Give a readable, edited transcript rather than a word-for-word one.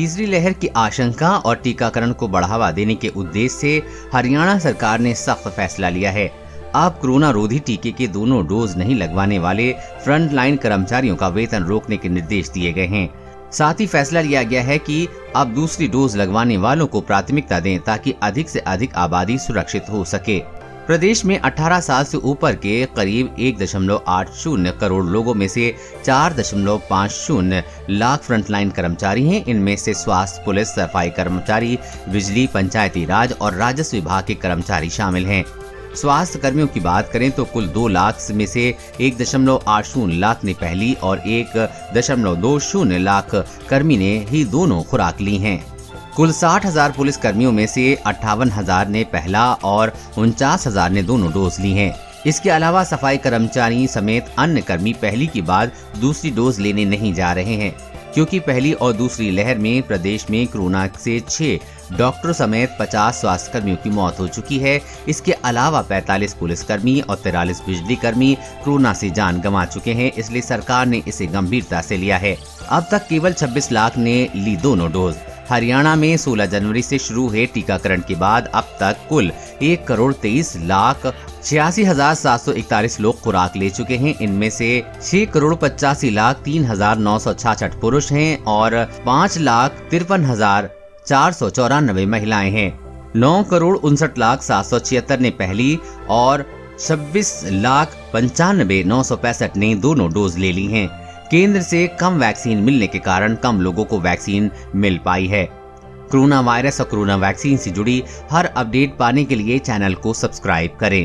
तीसरी लहर की आशंका और टीकाकरण को बढ़ावा देने के उद्देश्य से हरियाणा सरकार ने सख्त फैसला लिया है। अब कोरोना रोधी टीके के दोनों डोज नहीं लगवाने वाले फ्रंटलाइन कर्मचारियों का वेतन रोकने के निर्देश दिए गए हैं। साथ ही फैसला लिया गया है कि अब दूसरी डोज लगवाने वालों को प्राथमिकता दें ताकि अधिक से अधिक आबादी सुरक्षित हो सके। प्रदेश में 18 साल से ऊपर के करीब 1.80 करोड़ लोगों में से 4.50 लाख फ्रंटलाइन कर्मचारी हैं। इनमें से स्वास्थ्य, पुलिस, सफाई कर्मचारी, बिजली, पंचायती राज और राजस्व विभाग के कर्मचारी शामिल हैं। स्वास्थ्य कर्मियों की बात करें तो कुल 2 लाख में से 1.80 लाख ने पहली और 1.20 लाख कर्मी ने ही दोनों खुराक ली हैं। कुल 60,000 पुलिस कर्मियों में से 58,000 ने पहला और 49,000 ने दोनों डोज ली हैं। इसके अलावा सफाई कर्मचारी समेत अन्य कर्मी पहली के बाद दूसरी डोज लेने नहीं जा रहे हैं, क्योंकि पहली और दूसरी लहर में प्रदेश में कोरोना से 6 डॉक्टरों समेत 50 स्वास्थ्य कर्मियों की मौत हो चुकी है। इसके अलावा 45 पुलिस कर्मी और 43 बिजली कर्मी कोरोना से जान गंवा चुके हैं, इसलिए सरकार ने इसे गंभीरता से लिया है। अब तक केवल 26 लाख ने ली दोनों डोज। हरियाणा में 16 जनवरी से शुरू हुए टीकाकरण के बाद अब तक कुल 1,23,86,741 लोग खुराक ले चुके हैं। इनमें से 6,85,03,966 पुरुष हैं और 5,53,494 महिलाएं हैं। 9,59,776 ने पहली और 26,95,965 ने दोनों डोज ले ली हैं। केंद्र से कम वैक्सीन मिलने के कारण कम लोगों को वैक्सीन मिल पाई है। कोरोना वायरस और कोरोना वैक्सीन से जुड़ी हर अपडेट पाने के लिए चैनल को सब्सक्राइब करें।